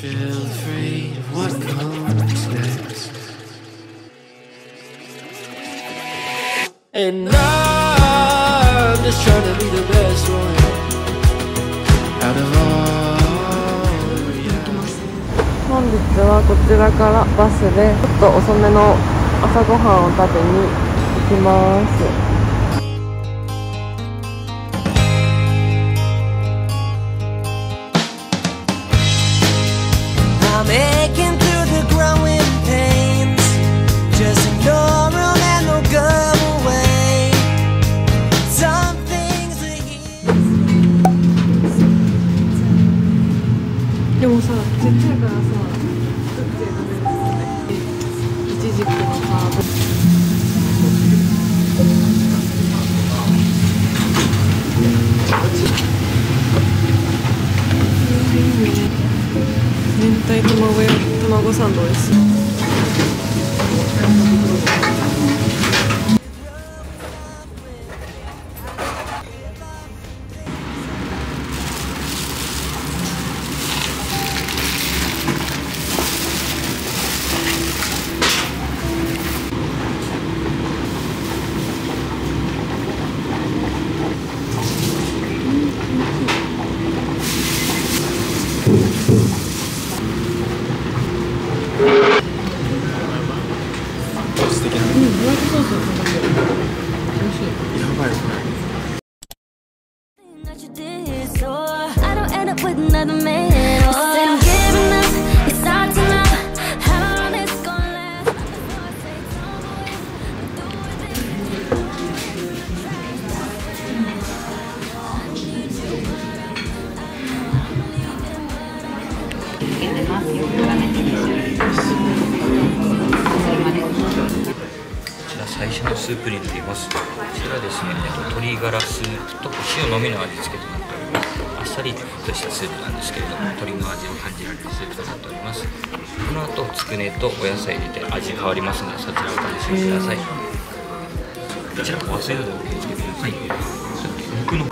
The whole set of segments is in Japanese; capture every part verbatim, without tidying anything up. Feel free, what comes next? And I'm just trying to be the best one out of all reality. 本日はこちらからバスでちょっと遅めの朝ごはんを食べに行きます。でもさ、ちっちゃいからさ、作って食べるのね。いちじくのさ、明太卵や卵サンドです。最初のスープになります。こちらですね、鶏ガラスープとお塩のみの味付けとなっております。あっさりとしたスープなんですけれども、鶏の味を感じられるスープとなっております。この後、つくねとお野菜入れて味変わりますので、そちらをお楽しみください。こちら、お忘れうどんを入れてください。僕の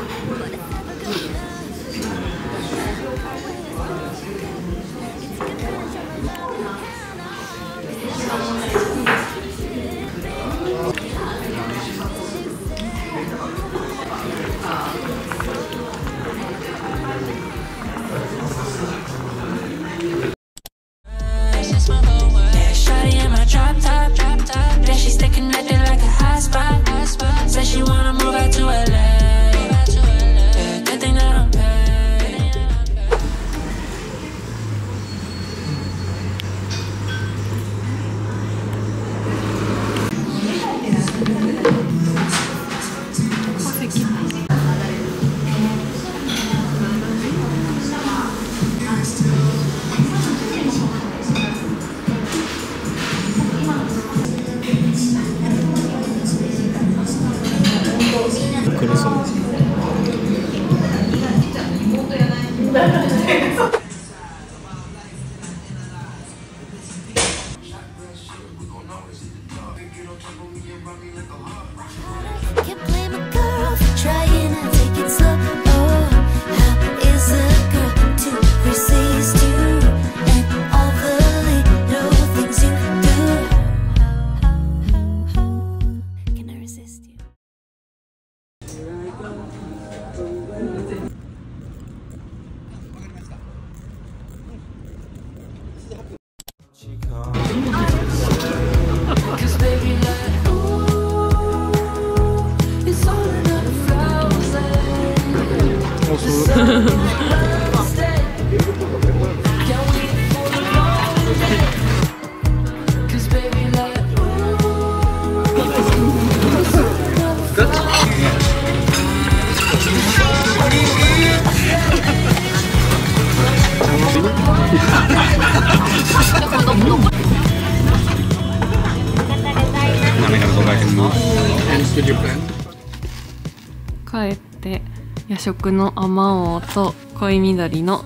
帰って夜食のあまおうと濃い緑の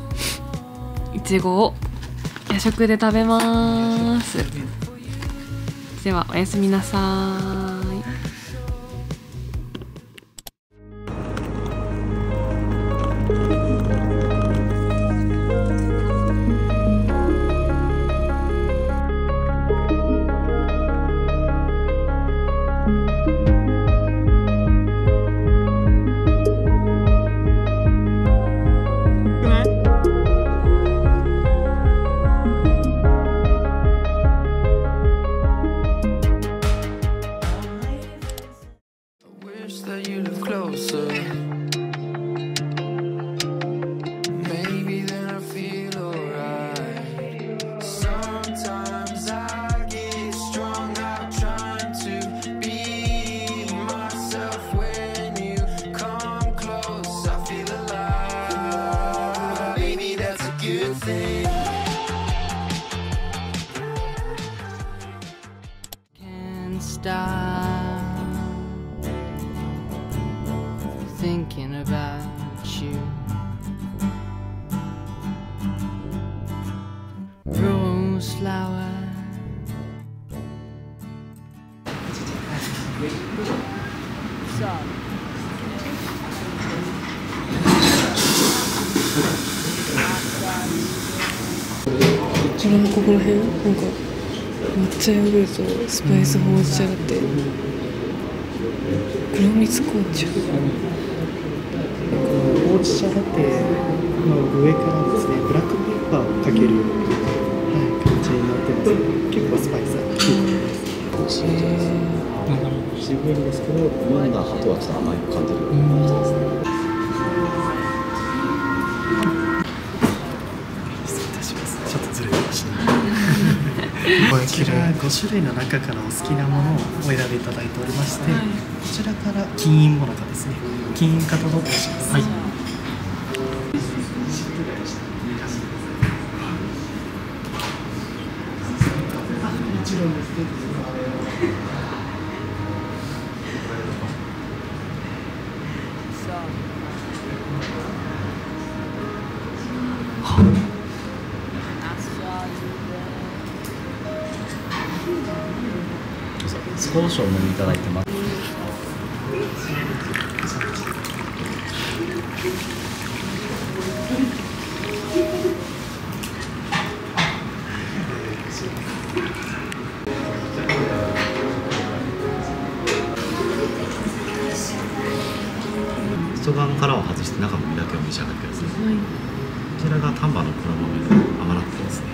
いちごを夜食で食べます。ではおやすみなさい。Stop thinking about you. Rose flower. Sorry. 抹茶ヨーグルト、スパイスほうじ茶ラテ、黒蜜紅茶。ほうじ茶ラテの上からですね、ブラックペッパーをかけるような感じになってます。結構スパイスが効いてます。渋いんですけど、前の後はちょっと甘い感じる感じですね。 こちらごしゅるいの中からお好きなものをお選びいただいておりまして、はい、こちらから金印もなかですね、金印かとどってします。はい、一度ですね。少々お飲みいただいてます。外側の殻を外して中の身だけを召し上がってください。はい、こちらが丹波の黒豆の甘納豆ですね。